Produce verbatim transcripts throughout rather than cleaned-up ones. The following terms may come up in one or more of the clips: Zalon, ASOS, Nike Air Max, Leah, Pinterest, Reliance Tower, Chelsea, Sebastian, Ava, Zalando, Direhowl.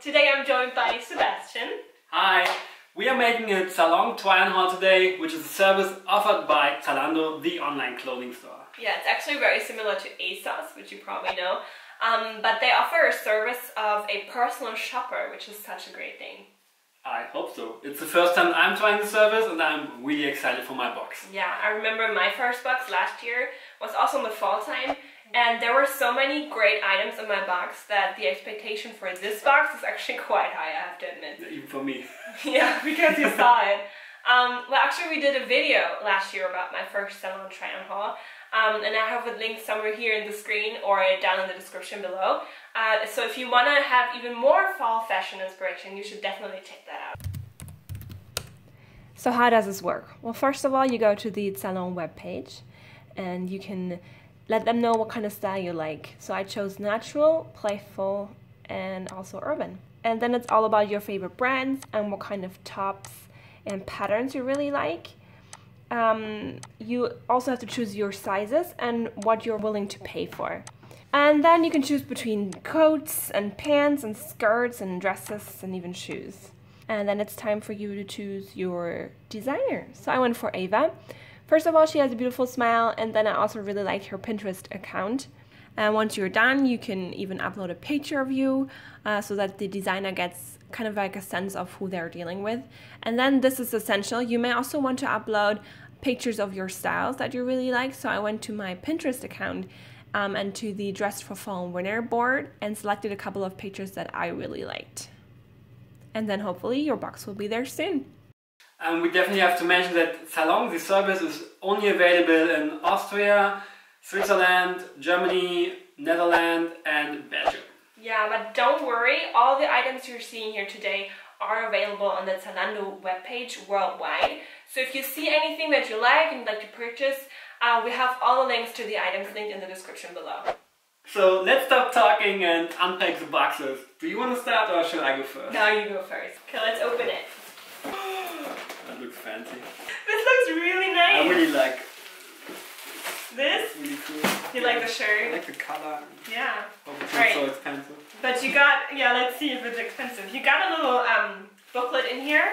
Today I'm joined by Sebastian. Hi! We are making a Zalon try on haul today, which is a service offered by Zalando, the online clothing store. Yeah, it's actually very similar to ASOS, which you probably know, um, but they offer a service of a personal shopper, which is such a great thing. I hope so. It's the first time I'm trying the service and I'm really excited for my box. Yeah, I remember my first box last year was also in the fall time, and there were so many great items in my box that the expectation for this box is actually quite high, I have to admit. Even for me. Yeah, because you saw it. Um, well, actually we did a video last year about my first Zalon try-on haul, um, and I have a link somewhere here in the screen or down in the description below. Uh, so if you want to have even more fall fashion inspiration, you should definitely check that out. So how does this work? Well, first of all, you go to the Zalon webpage and you can let them know what kind of style you like. So I chose natural, playful, and also urban. And then it's all about your favorite brands and what kind of tops and patterns you really like. Um, you also have to choose your sizes and what you're willing to pay for. And then you can choose between coats and pants and skirts and dresses and even shoes. And then it's time for you to choose your designer. So I went for Ava. First of all, she has a beautiful smile, and then I also really liked her Pinterest account. And once you're done, you can even upload a picture of you uh, so that the designer gets kind of like a sense of who they're dealing with. And then this is essential. You may also want to upload pictures of your styles that you really like. So I went to my Pinterest account Um, and to the Dressed for Fall and Winter board and selected a couple of pictures that I really liked. And then hopefully your box will be there soon. Um, we definitely have to mention that Zalon, the service, is only available in Austria, Switzerland, Germany, Netherlands and Belgium. Yeah, but don't worry, all the items you're seeing here today are available on the Zalando webpage worldwide. So if you see anything that you like and like to purchase, Uh, we have all the links to the items linked in the description below. So let's stop talking and unpack the boxes. Do you want to start or should I go first? No, you go first. Okay, let's open it. That looks fancy. This looks really nice. I really like this. Really cool. You yeah. like the shirt? I like the color. Yeah. It's right. So expensive. But you got, yeah, let's see if it's expensive. You got a little um, booklet in here.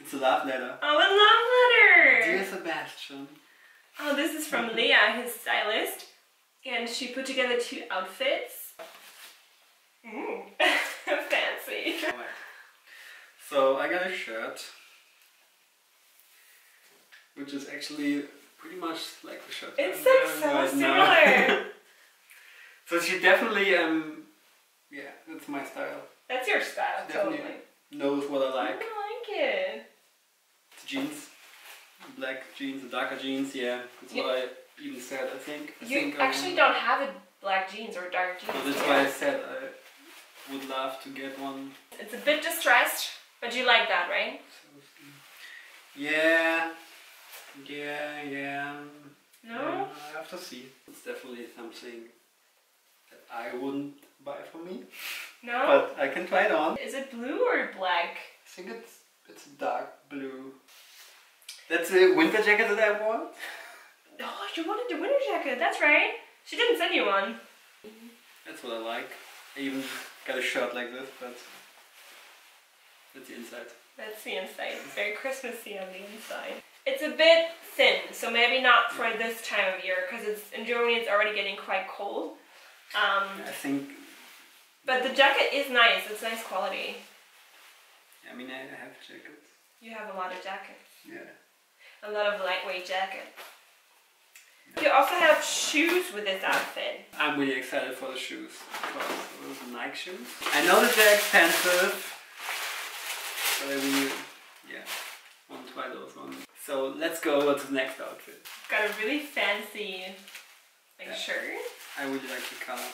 It's a love letter. Oh, a love letter! Dear Sebastian. Oh, this is from Leah, his stylist, and she put together two outfits. Mm. Fancy. So I got a shirt, which is actually pretty much like the shirt. It's so, so right similar. So she definitely, um, yeah, that's my style. That's your style, she totally. Knows what I like. I like it. It's jeans. Black jeans, the darker jeans, yeah. That's you, what I even said, I think. I you think, actually um, don't have a black jeans or dark jeans. So that's why I said I would love to get one. It's a bit distressed, but you like that, right? Yeah, yeah, yeah. No? Um, I have to see. It's definitely something that I wouldn't buy for me. No? But I can try it on. Is it blue or black? I think it's, it's dark blue. That's the winter jacket that I wore. Oh, you wanted the winter jacket, that's right. She didn't send you one. That's what I like. I even got a shirt like this, but that's the inside. That's the inside. It's very Christmassy on the inside. It's a bit thin, so maybe not for yeah. this time of year, because it's in Germany it's already getting quite cold. Um, I think... But the jacket is nice, it's nice quality. I mean, I have jackets. You have a lot of jackets. Yeah. A lot of lightweight jacket. You also have shoes with this outfit. I'm really excited for the shoes. Those are Nike shoes. I know that they're expensive, but I really, yeah, want to try those ones. So let's go over to the next outfit. It's got a really fancy like yeah. shirt. I really like the color.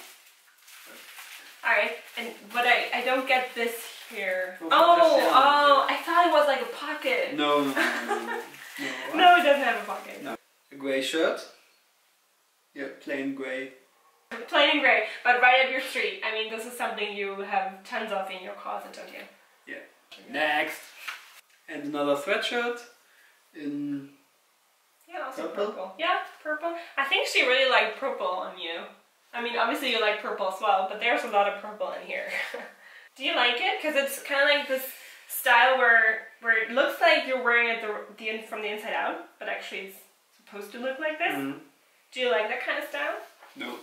Alright, and but I, I don't get this here. Oh, oh, I thought it was like a pocket. No, no, no, no. No, no, it doesn't have a pocket. No. A grey shirt. Yeah, plain grey. Plain grey, but right up your street. I mean, this is something you have tons of in your closet, don't you? Yeah. Okay. Next. And another sweatshirt in yeah, also purple. purple. Yeah, purple. I think she really liked purple on you. I mean, obviously you like purple as well, but there's a lot of purple in here. Do you like it? Because it's kind of like this style where where it looks like you're wearing it the, the from the inside out, but actually it's supposed to look like this. Mm-hmm. Do you like that kind of style? No.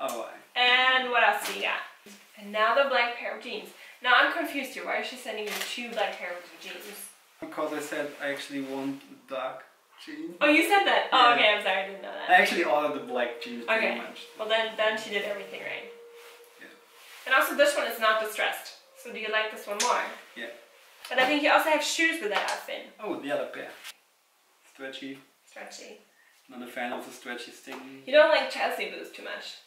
Oh. And what else do you got? Another black pair of jeans. Now I'm confused here. Why is she sending me two black pair of jeans? Because I said I actually want dark jeans. Oh, you said that? Yeah. Oh, okay. I'm sorry. I didn't know that. I actually ordered the black jeans pretty okay. much. Well, then, then she did everything right. Yeah. And also this one is not distressed. So do you like this one more? Yeah. But I think you also have shoes with that outfit. Oh, the other pair. Stretchy. Stretchy. Not a fan of the stretchy stingy. You don't like Chelsea boots too much.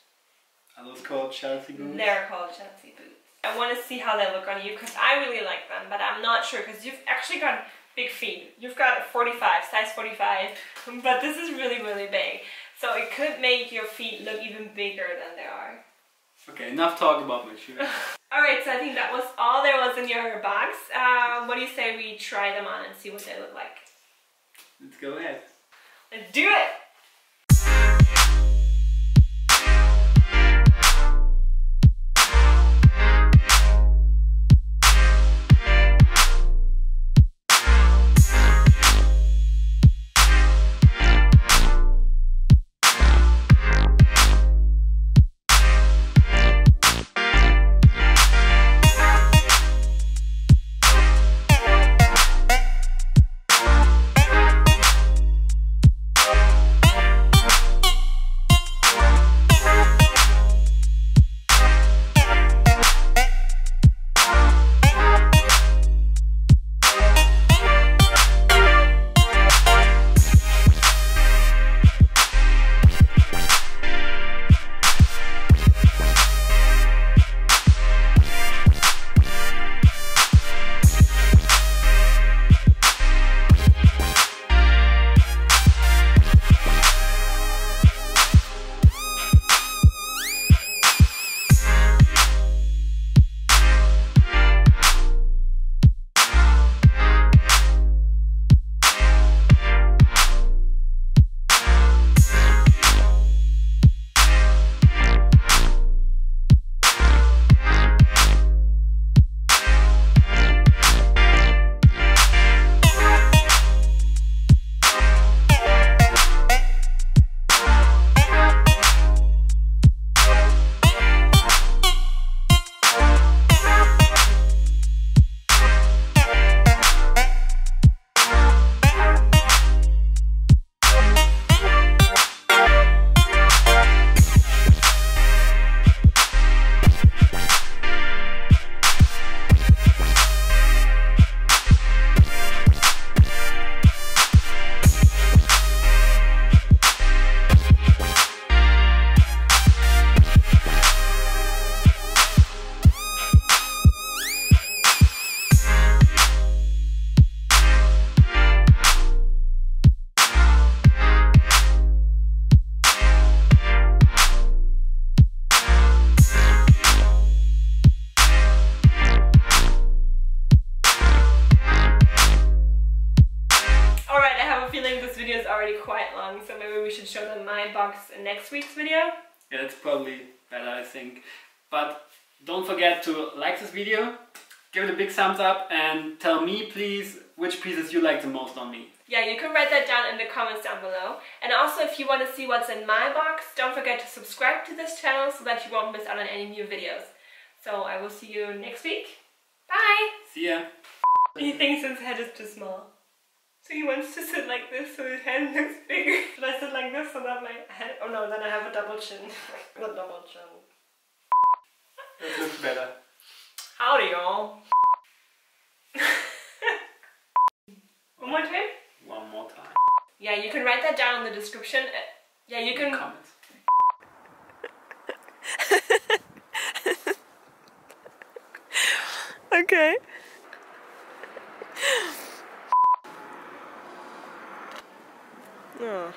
Are those called Chelsea boots? They're called Chelsea boots. I want to see how they look on you because I really like them, but I'm not sure because you've actually got big feet. You've got a forty-five, size forty-five, but this is really, really big. So it could make your feet look even bigger than they are. Okay, enough talk about my shoes. Alright, so I think that was all there was in your box. Um, what do you say we try them on and see what they look like? Let's go ahead. Let's do it! Show them my box in next week's video. Yeah, that's probably better, I think. But don't forget to like this video, give it a big thumbs up, and tell me please which pieces you like the most on me. Yeah, you can write that down in the comments down below. And also if you want to see what's in my box, don't forget to subscribe to this channel so that you won't miss out on any new videos. So I will see you next week. Bye! See ya! He thinks his head is too small. So he wants to sit like this so his head looks bigger. Should I sit like this so that my head... Oh no, then I have a double chin. Not double chin. That looks better. Howdy y'all. One more time? One more time. Yeah, you can write that down in the description. Yeah, you can... Comments. Okay. Yeah.